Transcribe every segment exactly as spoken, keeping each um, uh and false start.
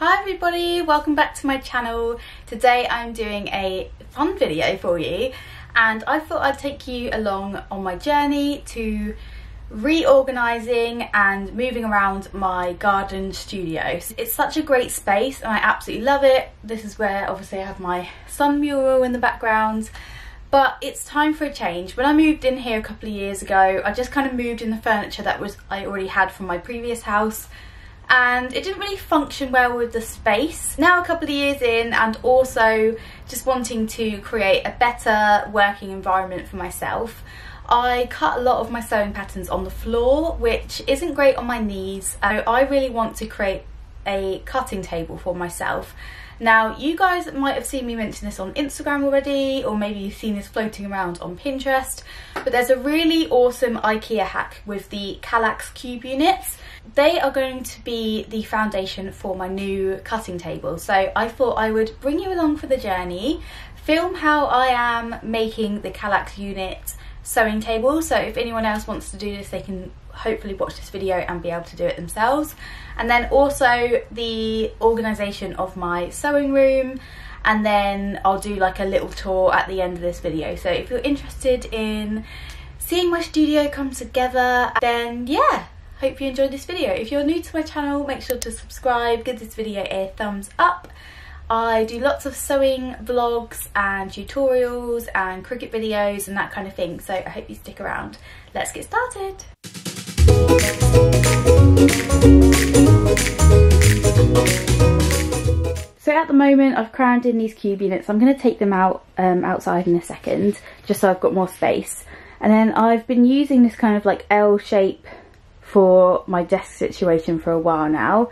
Hi everybody, welcome back to my channel. Today I'm doing a fun video for you and I thought I'd take you along on my journey to reorganising and moving around my garden studio. It's such a great space and I absolutely love it. This is where obviously I have my sun mural in the background, but it's time for a change. When I moved in here a couple of years ago, I just kind of moved in the furniture that was I already had from my previous house. And it didn't really function well with the space. Now a couple of years in and also just wanting to create a better working environment for myself, I cut a lot of my sewing patterns on the floor, which isn't great on my knees. So I really want to create a cutting table for myself. Now you guys might have seen me mention this on Instagram already, or maybe you've seen this floating around on Pinterest, but there's a really awesome IKEA hack with the Kallax cube units. They are going to be the foundation for my new cutting table, so I thought I would bring you along for the journey, film how I am making the Kallax unit sewing table, so if anyone else wants to do this they can hopefully watch this video and be able to do it themselves, and then also the organisation of my sewing room, and then I'll do like a little tour at the end of this video. So if you're interested in seeing my studio come together, then yeah, hope you enjoyed this video. If you're new to my channel, make sure to subscribe, give this video a thumbs up. I do lots of sewing vlogs and tutorials and Cricut videos and that kind of thing, so I hope you stick around. Let's get started! So at the moment I've crammed in these cube units. I'm going to take them out um, outside in a second just so I've got more space, and then I've been using this kind of like L shape for my desk situation for a while now.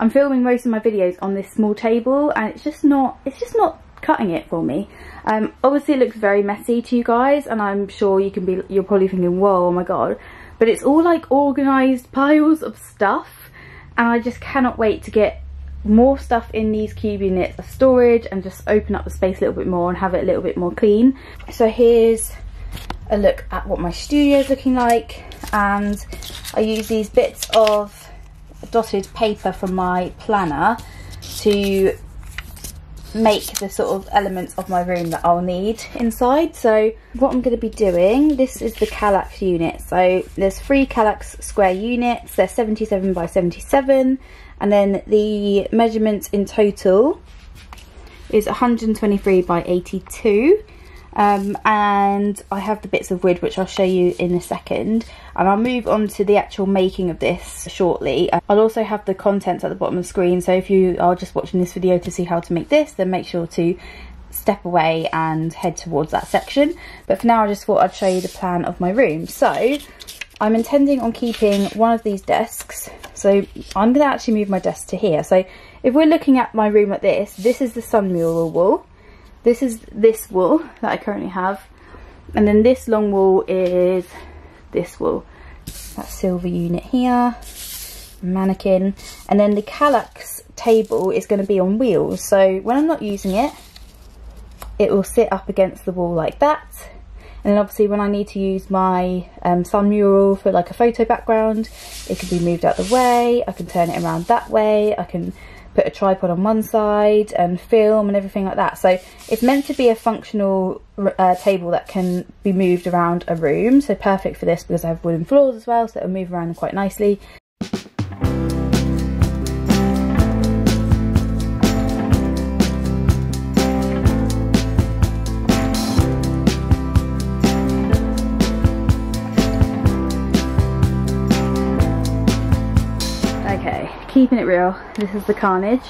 I'm filming most of my videos on this small table and it's just not it's just not cutting it for me. Um, obviously it looks very messy to you guys and I'm sure you can be you're probably thinking, whoa, oh my god, but it's all like organised piles of stuff and I just cannot wait to get more stuff in these cube units for storage and just open up the space a little bit more and have it a little bit more clean. So here's a look at what my studio is looking like, and I use these bits of dotted paper from my planner to make the sort of elements of my room that I'll need inside. So what I'm going to be doing, this is the Kallax unit, so there's three Kallax square units, they're seventy-seven by seventy-seven, and then the measurements in total is one hundred twenty-three by eighty-two, um, and I have the bits of wood which I'll show you in a second, and I'll move on to the actual making of this shortly. I'll also have the contents at the bottom of the screen, so if you are just watching this video to see how to make this, then make sure to step away and head towards that section. But for now I just thought I'd show you the plan of my room. So I'm intending on keeping one of these desks, so I'm going to actually move my desk to here. So if we're looking at my room like this, this is the sun mural wall, this is this wall that I currently have, and then this long wall is this wall, that silver unit here, mannequin, and then the Kallax table is going to be on wheels, so when I'm not using it, it will sit up against the wall like that. And then obviously when I need to use my um, sun mural for like a photo background, it can be moved out the way, I can turn it around that way, I can put a tripod on one side and film and everything like that. So it's meant to be a functional uh, table that can be moved around a room, so perfect for this because I have wooden floors as well, so it'll move around quite nicely. Keeping it real, this is the carnage.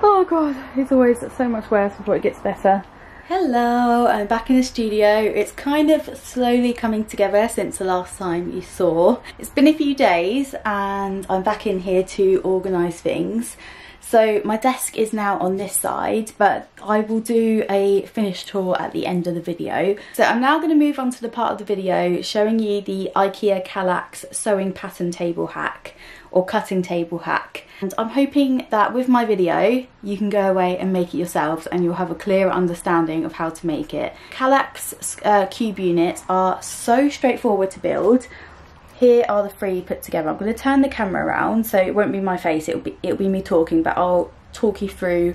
Oh god, it's always so much worse before it gets better. Hello, I'm back in the studio. It's kind of slowly coming together since the last time you saw. It's been a few days and I'm back in here to organise things. So my desk is now on this side, but I will do a finished tour at the end of the video. So I'm now going to move on to the part of the video showing you the IKEA Kallax sewing pattern table hack, or cutting table hack. And I'm hoping that with my video you can go away and make it yourselves and you'll have a clearer understanding of how to make it. Kallax uh, cube units are so straightforward to build. here are the three put together. I'm going to turn the camera around so it won't be my face, it'll be it'll be me talking, but I'll talk you through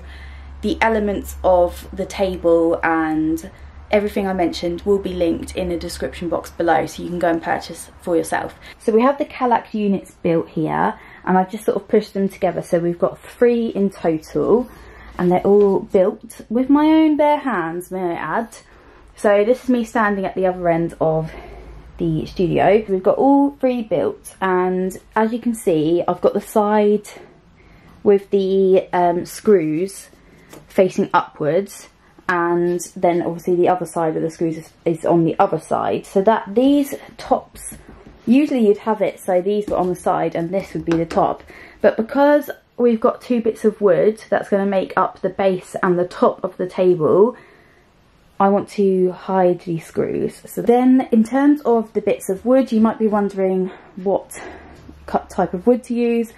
the elements of the table, and everything I mentioned will be linked in the description box below so you can go and purchase for yourself. So we have the Kallax units built here, and I've just sort of pushed them together, so we've got three in total, and they're all built with my own bare hands, may I add. So this is me standing at the other end of the studio. We've got all three built, and as you can see I've got the side with the um, screws facing upwards, and then obviously the other side of the screws is, is on the other side, so that these tops, usually you'd have it so these were on the side and this would be the top, but because we've got two bits of wood that's going to make up the base and the top of the table, I want to hide these screws. So then in terms of the bits of wood, you might be wondering what type of wood to use.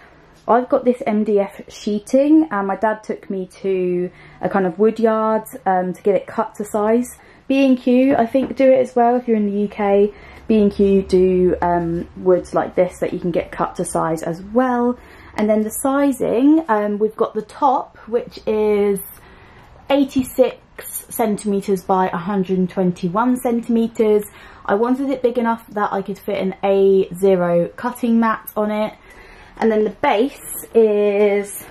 I've got this M D F sheeting, and my dad took me to a kind of wood yard um, to get it cut to size. B and Q I think do it as well if you're in the U K. B and Q do um, woods like this that you can get cut to size as well. And then the sizing, um, we've got the top, which is eighty-six centimeters by one hundred twenty-one centimeters. I wanted it big enough that I could fit an A zero cutting mat on it. And then the base is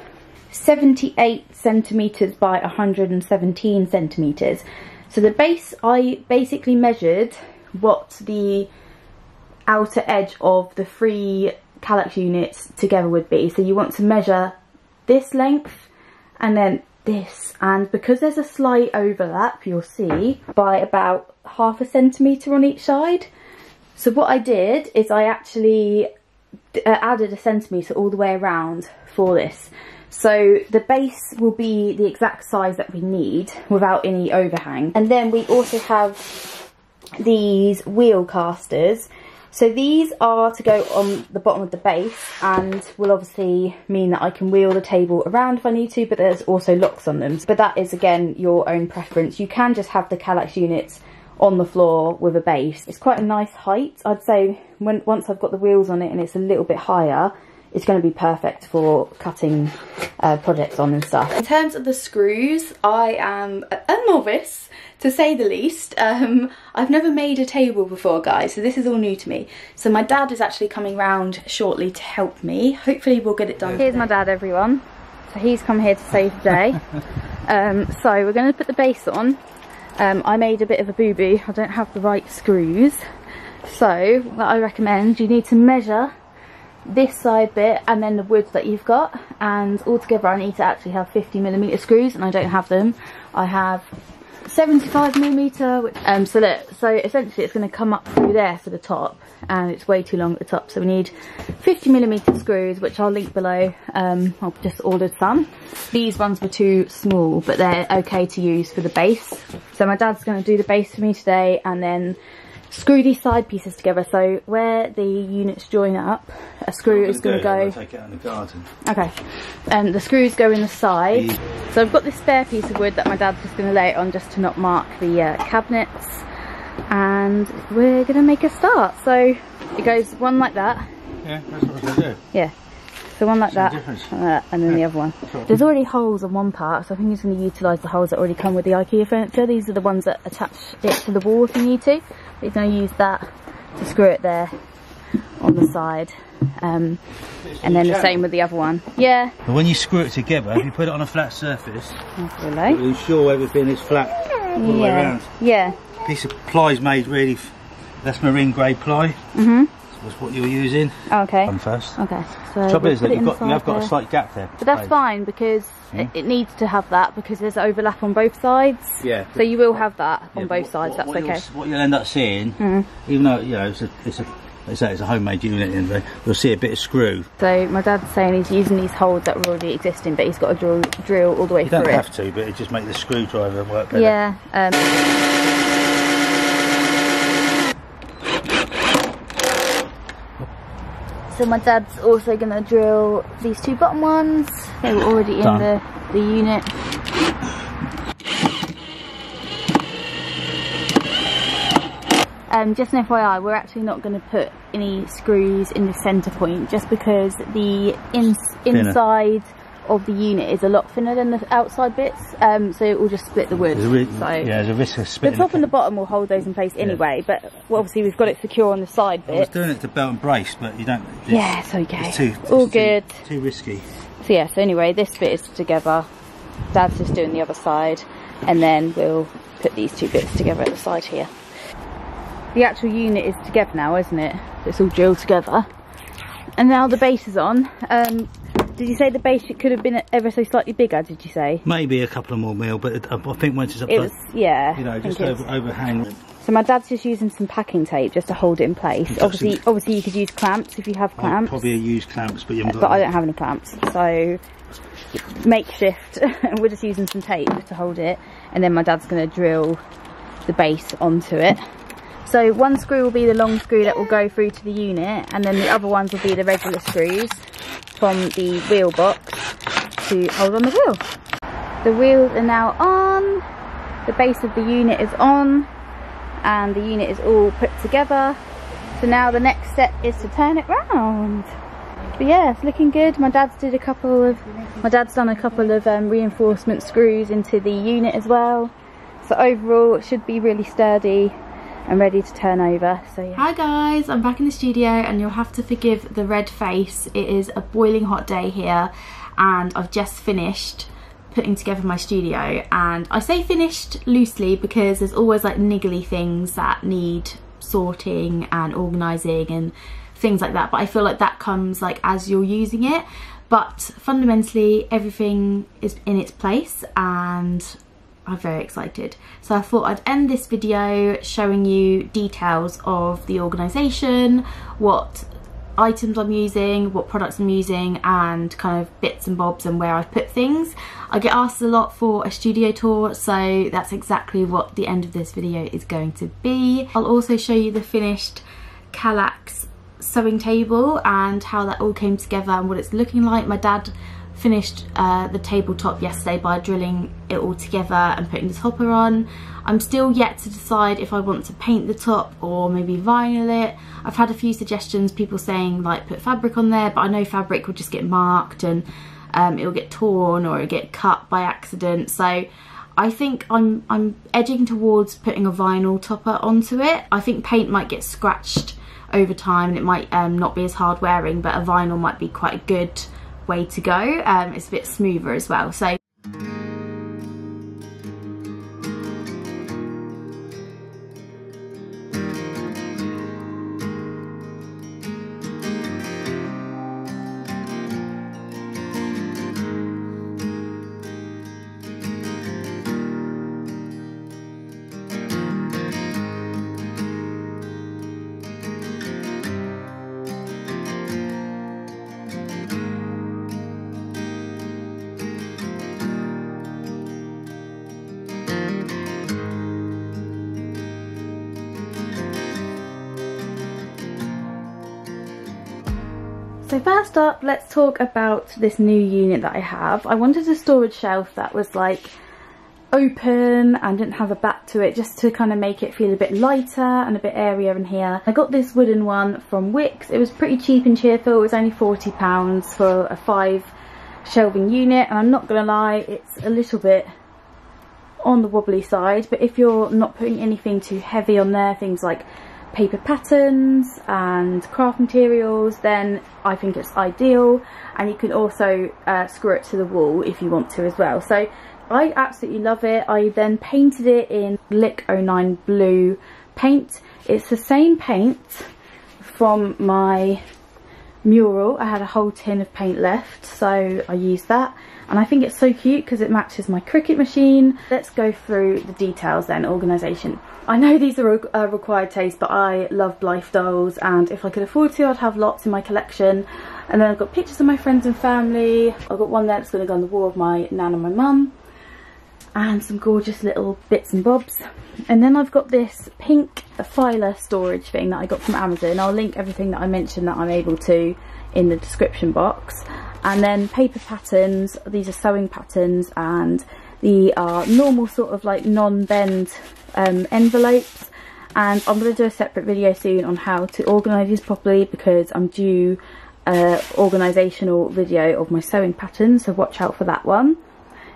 seventy-eight centimeters by one hundred seventeen centimeters. So the base, I basically measured what the outer edge of the three Kallax units together would be. So you want to measure this length and then this. And because there's a slight overlap, you'll see, by about half a centimetre on each side. So what I did is I actually added a centimetre all the way around for this, so the base will be the exact size that we need without any overhang. And then we also have these wheel casters, so these are to go on the bottom of the base and will obviously mean that I can wheel the table around if I need to, but there's also locks on them, but that is again your own preference. You can just have the Kallax units on the floor with a base. It's quite a nice height, I'd say. When once I've got the wheels on it and it's a little bit higher, it's going to be perfect for cutting uh, projects on and stuff. In terms of the screws, I am a novice to say the least. um, I've never made a table before, guys, so this is all new to me. So my dad is actually coming round shortly to help me, hopefully we'll get it done. Here's my dad, everyone, so he's come here to save the day. um, so we're going to put the base on. Um, I made a bit of a boo-boo, I don't have the right screws, so what I recommend, you need to measure this side bit and then the wood that you've got, and altogether I need to actually have fifty millimeter screws, and I don't have them. I have seventy-five millimeter, um, so look, so essentially it's going to come up through there to the top, and it's way too long at the top, so we need fifty millimeter screws, which I'll link below. um, I've just ordered some. These ones were too small, but they're okay to use for the base. So my dad's going to do the base for me today, and then screw these side pieces together, so where the units join up, a screw is going to go, take it out in the garden. Okay, and um, the screws go in the side. Easy. So I've got this spare piece of wood that my dad's just going to lay it on just to not mark the uh, cabinets, and we're going to make a start. So it goes one like that. Yeah, that's what I do. Yeah, so one like that, uh, and then yeah, the other one. Sure. There's already holes on one part, so I think he's going to utilise the holes that already come with the IKEA furniture. These are the ones that attach it to the wall if you need to. He's going to use that to screw it there on the side, um, and then the same with the other one. Yeah. But when you screw it together, if you put it on a flat surface, really? You ensure everything is flat all the yeah. way around. Yeah. Piece of ply is made really. That's marine grade ply. Mm-hmm. Was what you're using. Oh, okay. Come first. Okay. So the trouble is that you've got, you have got a slight gap there. But that's right. Fine, because yeah. it, it needs to have that, because there's overlap on both sides. Yeah. So you will have that on yeah, both what, sides. What, that's what okay. What you'll end up seeing, mm. even though you know it's a, it's a, it's a, it's a homemade unit, in there, you'll see a bit of screw. So my dad's saying he's using these holes that were already existing, but he's got to drill, drill all the way you through. You don't have it. to, but it just makes the screwdriver work better. Yeah. Um, So my dad's also going to drill these two bottom ones. They were already Done. in the, the unit. Um, just an F Y I, we're actually not going to put any screws in the centre point just because the ins inside of the unit is a lot thinner than the outside bits, um, so it will just split the wood. So yeah, there's a risk of splitting. The top and the bottom will hold those in place anyway, yeah. But well, obviously we've got it secure on the side bit. I was doing it to belt and brace, but you don't. It's, yeah, it's okay. It's too, it's all good. Too, too risky. So yeah, so anyway, this bit is together. Dad's just doing the other side, and then we'll put these two bits together at the side here. The actual unit is together now, isn't it? It's all drilled together. And now the base is on. Um, Did you say the base could have been ever so slightly bigger, did you say? Maybe a couple of more mil, but it, I think once it's up it's, like, yeah, you know, just over, overhang. So my dad's just using some packing tape just to hold it in place. It's obviously some... obviously you could use clamps if you have clamps. I'd probably use clamps, but you haven't got But them. I don't have any clamps, so makeshift. And we're just using some tape just to hold it. And then my dad's going to drill the base onto it. So one screw will be the long screw that will go through to the unit, and then the other ones will be the regular screws from the wheel box to hold on the wheel. The wheels are now on, the base of the unit is on, and the unit is all put together. So now the next step is to turn it round. But yeah, it's looking good. My dad's did a couple of, my dad's done a couple of um, reinforcement screws into the unit as well. So overall, it should be really sturdy. I'm ready to turn over, so yeah. Hi guys, I'm back in the studio, and you'll have to forgive the red face. It is a boiling hot day here, and I've just finished putting together my studio. And I say finished loosely because there's always like niggly things that need sorting and organising and things like that, but I feel like that comes like as you're using it. But fundamentally, everything is in its place, and I'm very excited. So I thought I'd end this video showing you details of the organisation, what items I'm using, what products I'm using, and kind of bits and bobs and where I've put things. I get asked a lot for a studio tour, so that's exactly what the end of this video is going to be. I'll also show you the finished Kallax sewing table and how that all came together and what it's looking like. My dad finished uh, the tabletop yesterday by drilling it all together and putting the topper on. I'm still yet to decide if I want to paint the top or maybe vinyl it. I've had a few suggestions, people saying like put fabric on there, but I know fabric would just get marked and um, it'll get torn or it'll get cut by accident. So I think I'm, I'm edging towards putting a vinyl topper onto it. I think paint might get scratched over time and it might um, not be as hard wearing, but a vinyl might be quite a good way to go. Um, it's a bit smoother as well. So So first up, let's talk about this new unit that I have. I wanted a storage shelf that was like open and didn't have a back to it, just to kind of make it feel a bit lighter and a bit airier in here. I got this wooden one from Wix. It was pretty cheap and cheerful. It was only forty pounds for a five shelving unit, and I'm not gonna lie, it's a little bit on the wobbly side, but if you're not putting anything too heavy on there, things like paper patterns and craft materials, then I think it's ideal. And you can also uh, screw it to the wall if you want to as well. So I absolutely love it. I then painted it in Lick oh nine blue paint. It's the same paint from my mural. I had a whole tin of paint left, so I used that, and I think it's so cute because it matches my Cricut machine. Let's go through the details then. Organisation. I know these are a required taste, but I love Blythe dolls, and if I could afford to, I'd have lots in my collection. And then I've got pictures of my friends and family. I've got one there that's going to go on the wall of my nan and my mum, and some gorgeous little bits and bobs. And then I've got this pink phyla storage thing that I got from Amazon. I'll link everything that I mentioned that I'm able to in the description box. And then paper patterns. These are sewing patterns, and the are normal sort of like non-bend um, envelopes, and I'm going to do a separate video soon on how to organise these properly, because I'm due an organisational video of my sewing patterns, so watch out for that one.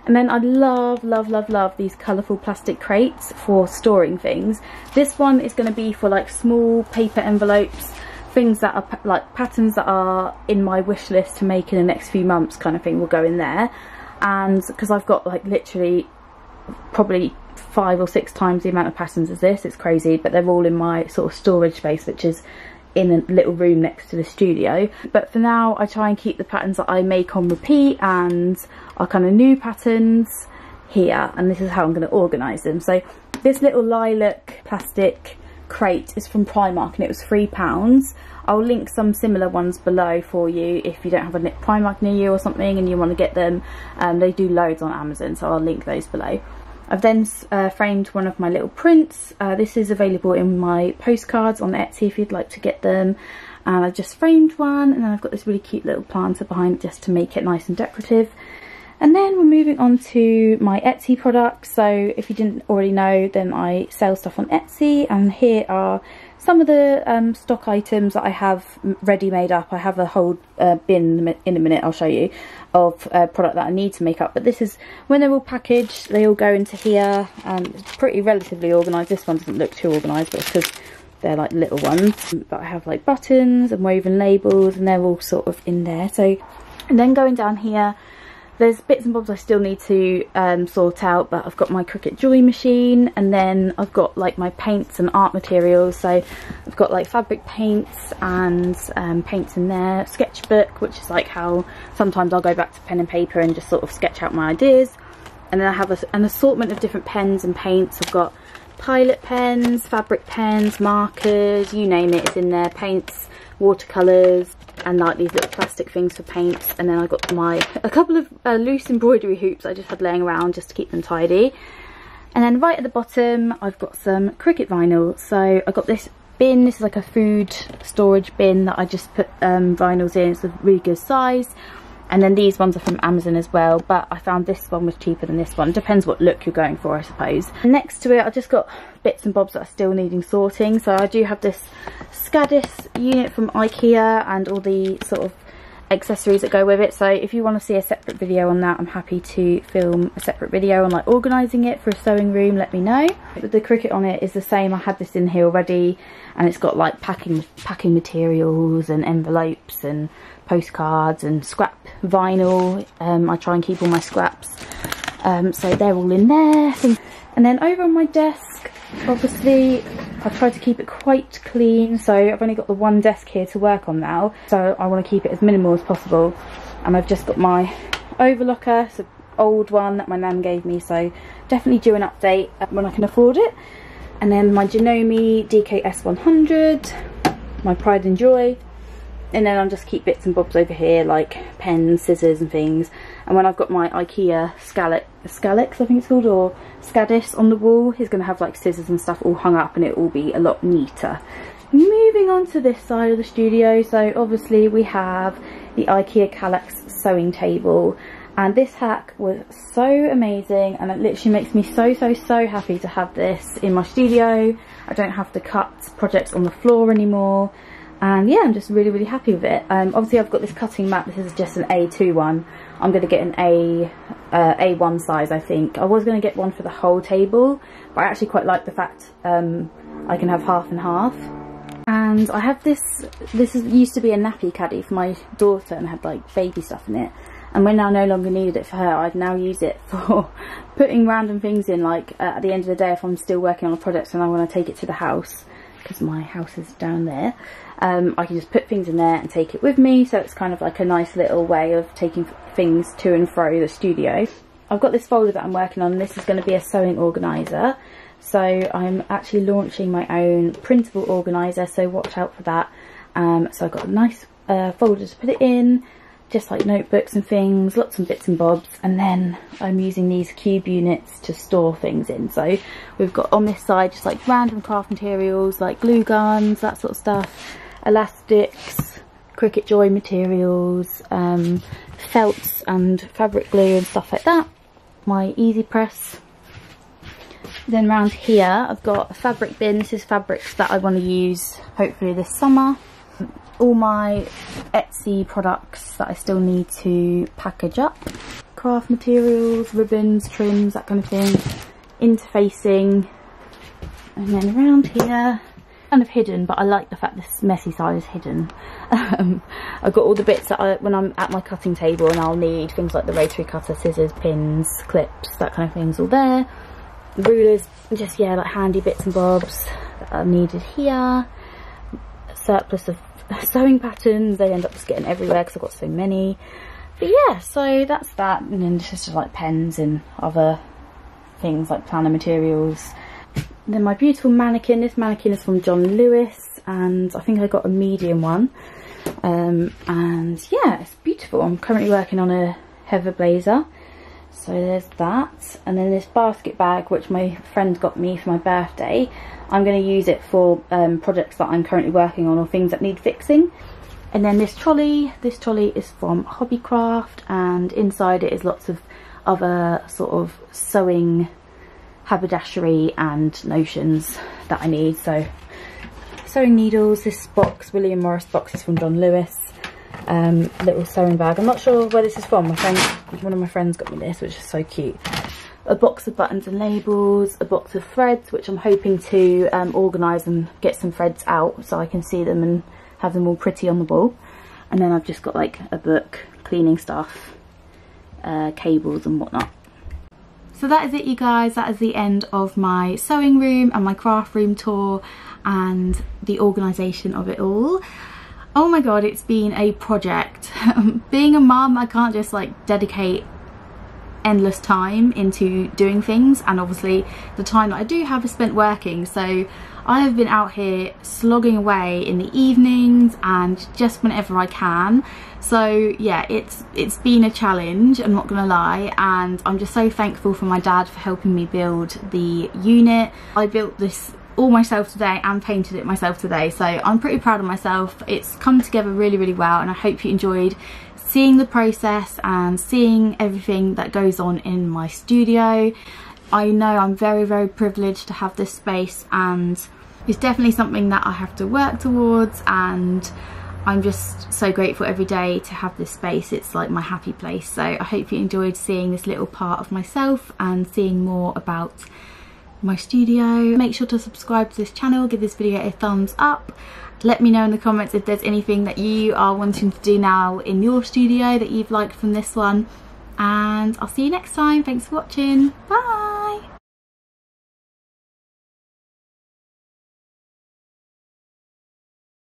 And then I love, love, love, love these colourful plastic crates for storing things. This one is going to be for like small paper envelopes, things that are like patterns that are in my wish list to make in the next few months kind of thing will go in there. And because I've got like literally probably five or six times the amount of patterns as this, it's crazy, but they're all in my sort of storage space, which is in a little room next to the studio. But for now I try and keep the patterns that I make on repeat and are kind of new patterns here, and this is how I'm going to organise them. So this little lilac plastic crate is from Primark and it was three pounds. I'll link some similar ones below for you if you don't have a Primark near you or something and you want to get them. Um, they do loads on Amazon, so I'll link those below. I've then uh, framed one of my little prints. Uh, this is available in my postcards on Etsy if you'd like to get them. And I've just framed one, and then I've got this really cute little planter behind it just to make it nice and decorative. And then we're moving on to my Etsy products. So if you didn't already know, then I sell stuff on Etsy, and here are some of the um, stock items that I have ready made up. I have a whole uh, bin in a minute, I'll show you, of uh, product that I need to make up. But this is, when they're all packaged, they all go into here. Um, it's pretty relatively organised. This one doesn't look too organised, but it's because they're like little ones. But I have like buttons and woven labels, and they're all sort of in there. So, and then going down here, there's bits and bobs I still need to um, sort out, but I've got my Cricut Joy machine, and then I've got like my paints and art materials. So I've got like fabric paints and um, paints in there, sketchbook, which is like how sometimes I'll go back to pen and paper and just sort of sketch out my ideas. And then I have a, an assortment of different pens and paints. I've got pilot pens, fabric pens, markers, you name it, it's in there, paints, watercolours, and like these little plastic things for paints. And then I got my a couple of uh, loose embroidery hoops I just had laying around just to keep them tidy. And then right at the bottom I've got some Cricut vinyl. So I got this bin, this is like a food storage bin that I just put um, vinyls in. It's a really good size. And then these ones are from Amazon as well, but I found this one was cheaper than this one. Depends what look you're going for, I suppose. Next to it, I just got bits and bobs that are still needing sorting. So I do have this Skadis unit from Ikea and all the sort of accessories that go with it. So if you want to see a separate video on that, I'm happy to film a separate video on like organising it for a sewing room, let me know. But the Cricut on it is the same. I had this in here already, and it's got like packing, packing materials and envelopes and postcards and scrap vinyl. um, I try and keep all my scraps, um, so they're all in there. And then over on my desk, obviously I've tried to keep it quite clean, so I've only got the one desk here to work on now, so I want to keep it as minimal as possible. And I've just got my overlocker, it's an old one that my nan gave me, so definitely do an update when I can afford it. And then my Janome D K S one hundred, my Pride and Joy. And then I'll just keep bits and bobs over here, like pens, scissors and things. And when I've got my Ikea Kallax, I think it's called, or Skadis on the wall, he's going to have like scissors and stuff all hung up, and it will be a lot neater. Moving on to this side of the studio, so obviously we have the Ikea Kallax sewing table. And this hack was so amazing, and it literally makes me so, so, so happy to have this in my studio. I don't have to cut projects on the floor anymore. And yeah, I'm just really, really happy with it. Um, obviously, I've got this cutting mat. This is just an A two one. I'm going to get an A, uh, A one size, I think. I was going to get one for the whole table, but I actually quite like the fact um, I can have half and half. And I have this, this is, used to be a nappy caddy for my daughter, and had like baby stuff in it. And when I no longer needed it for her, I'd now use it for putting random things in, like uh, at the end of the day, if I'm still working on a project and I want to take it to the house, because my house is down there, um, I can just put things in there and take it with me. So it's kind of like a nice little way of taking things to and fro the studio. I've got this folder that I'm working on, and this is going to be a sewing organiser. So I'm actually launching my own printable organiser, so watch out for that. Um, so I've got a nice uh, folder to put it in, just like notebooks and things, lots of bits and bobs. And then I'm using these cube units to store things in. So we've got on this side just like random craft materials, like glue guns, that sort of stuff, elastics, Cricut Joy materials, um, felts and fabric glue and stuff like that, my easy press. Then round here I've got a fabric bin. This is fabrics that I want to use hopefully this summer. All my Etsy products that I still need to package up. Craft materials, ribbons, trims, that kind of thing. Interfacing. And then around here, kind of hidden, but I like the fact this messy side is hidden. um, I've got all the bits that I, when I'm at my cutting table and I'll need, things like the rotary cutter, scissors, pins, clips, that kind of thing's all there. The rulers, just yeah, like handy bits and bobs that are needed here. A surplus of sewing patterns, they end up just getting everywhere because I've got so many. But yeah, so that's that. And then this is just like pens and other things like planner materials. Then my beautiful mannequin. This mannequin is from John Lewis, and I think I got a medium one. Um, and yeah, it's beautiful. I'm currently working on a heather blazer, so there's that. And then this basket bag, which my friend got me for my birthday, I'm going to use it for um, projects that I'm currently working on or things that need fixing. And then this trolley. This trolley is from Hobbycraft, and inside it is lots of other sort of sewing haberdashery and notions that I need. So sewing needles, this box, William Morris box, is from John Lewis. Um, little sewing bag. I'm not sure where this is from. My friend, one of my friends got me this, which is so cute. A box of buttons and labels, a box of threads, which I'm hoping to um, organise and get some threads out so I can see them and have them all pretty on the wall. And then I've just got like a book, cleaning stuff, uh, cables and whatnot. So that is it, you guys. That is the end of my sewing room and my craft room tour and the organisation of it all. Oh my god, it's been a project. Being a mum, I can't just like dedicate endless time into doing things, and obviously the time that I do have is spent working, so I have been out here slogging away in the evenings and just whenever I can. So yeah, it's it's been a challenge, I'm not gonna lie, and I'm just so thankful for my dad for helping me build the unit. I built this all myself today and painted it myself today, so I'm pretty proud of myself. It's come together really, really well, and I hope you enjoyed seeing the process and seeing everything that goes on in my studio. I know I'm very, very privileged to have this space, and it's definitely something that I have to work towards, and I'm just so grateful every day to have this space. It's like my happy place. So I hope you enjoyed seeing this little part of myself and seeing more about my studio. Make sure to subscribe to this channel, give this video a thumbs up. Let me know in the comments if there's anything that you are wanting to do now in your studio that you've liked from this one. And I'll see you next time. Thanks for watching. Bye!